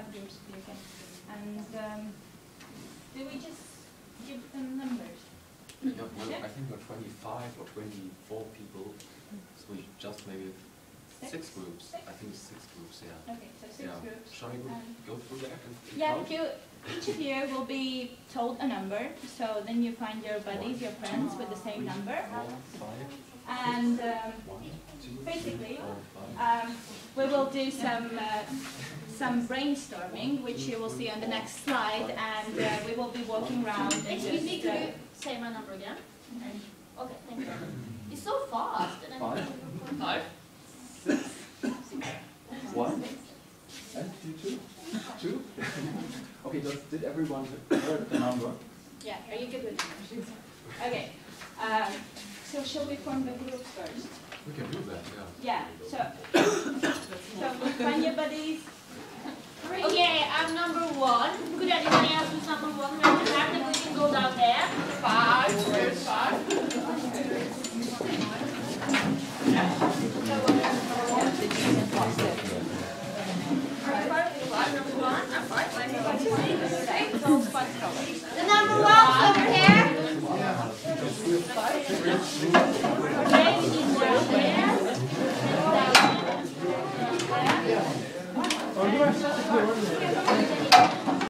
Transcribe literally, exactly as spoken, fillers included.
five groups of you again. And um, do we just give them numbers? Yeah, well, yeah? I think there are twenty-five or twenty-four people, so we just maybe six, six groups. Six? I think it's six groups, yeah. Okay, so six yeah. groups. Shall we um, go through that? Yeah, count? You, each of you will be told a number, so then you find your buddies, One, your friends two, with the same three, number. Four, five, and um, One, two, basically, three, four, five, um, we will do some uh, some brainstorming, which you will see on the next slide, and uh, we will be walking around. Excuse me, could you say my number again? Mm-hmm. Okay, thank you. It's so fast. And I Five. Six. One. And two. Two. Okay, just did everyone heard the number? Yeah, are you good with numbers? Okay. Um, so shall we form the group first? We can do that, yeah. Yeah, so, so find your buddies.